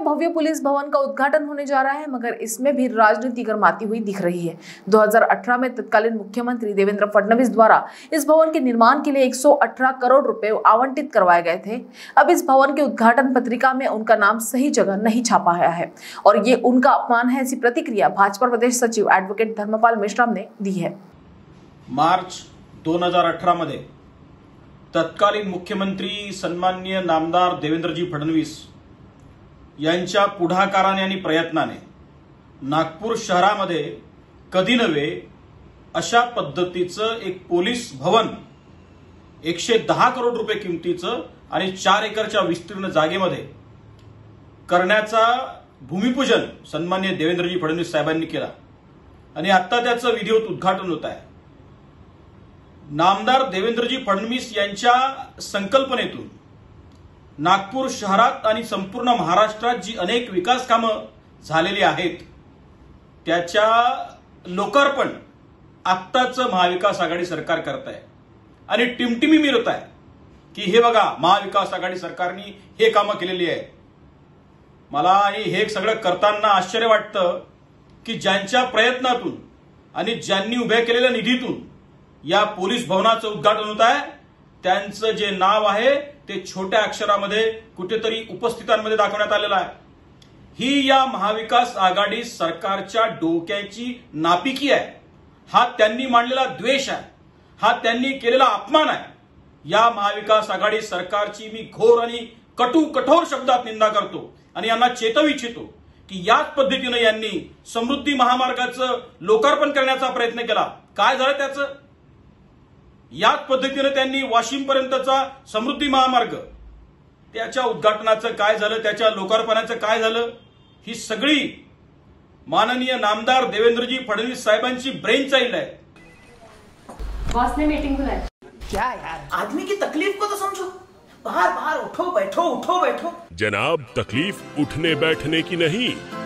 में भव्य पुलिस भवन का उद्घाटन होने जा रहा है, मगर इसमें भी राजनीति गर्माती हुई दिख रही है। 2018 में तत्कालीन मुख्यमंत्री देवेंद्र फडणवीस द्वारा इस भवन के निर्माण के लिए 118 करोड़ रुपए आवंटित करवाए गए थे। अब इस भवन के उद्घाटन पत्रिका में उनका नाम सही जगह नहीं छापा आया है और ये उनका अपमान है, ऐसी प्रतिक्रिया भाजपा प्रदेश सचिव एडवोकेट धर्मपाल मेश्राम ने दी है। मार्च 2018 मध्ये तत्कालीन मुख्यमंत्री सन्माननीय नामदार देवेंद्रजी फडणवीस यांच्या पुढाकाराने आणि प्रयत्नाने नागपूर शहरामध्ये कधी नवे अशा पद्धतीचं एक पोलीस भवन 110 करोड रुपये किमतीचं आणि 4 एकरच्या विस्तीर्ण जागेमध्ये करण्याचा भूमिपूजन सन्माननीय देवेंद्रजी फडणवीस साहेबांनी केला आणि आता त्याचं विधिवत उद्घाटन होत आहे। नामदार देवेंद्रजी फडणवीस यांच्या संकल्पनेतून नागपूर शहरात आणि संपूर्ण महाराष्ट्रात जी अनेक विकास कामं झालेली आहेत त्याचा लोकार्पण आत्ताचं महाविकास आघाड़ी सरकार करत आहे आणि टिमटिमी मिळत आहे की हे बघा महाविकास आघाड़ी सरकारने हे कामं केलेली आहेत। मला हे सगळं करताना आश्चर्य वाटतं की ज्यांच्या प्रयत्नातून आणि ज्यांनी उभे केलेल्या निधीतून या पोलीस भवनाचं उद्घाटन होत आहे त्यांचं जे नाव आहे ते छोट्या अक्षरामध्ये कुठेतरी उपस्थितांमध्ये दाखवण्यात आलेलं आहे। ही या महाविकास आघाड़ी सरकारच्या डोक्याची नापिकी आहे, हा त्यांनी मांडलेला द्वेष आहे, हा त्यांनी केलेला अपमान आहे। या महाविकास आघाड़ी सरकारची मी घोर आणि कटू कठोर शब्दात निंदा करतो आणि यांना चेतवू इच्छितो की याच पद्धतीने यांनी समृद्धी महामार्गाचं लोकार्पण करण्याचा प्रयत्न केला, काय झालं त्याचं? याच पद्धतीने वाशिम पर्यंतचा समृद्धी महामार्ग त्याच्या उद्घाटनाचं काय झालं, त्याच्या लोकार्पणाचं काय झालं? ही सगळी माननीय नामदार देवेंद्रजी फडणवीस साहेबांची ब्रेन चाइल्ड है। बॉस ने मीटिंग बुलाया क्या यार? आदमी की तकलीफ को तो समझो, बाहर बाहर उठो बैठो उठो बैठो। जनाब, तकलीफ उठने बैठने की नहीं,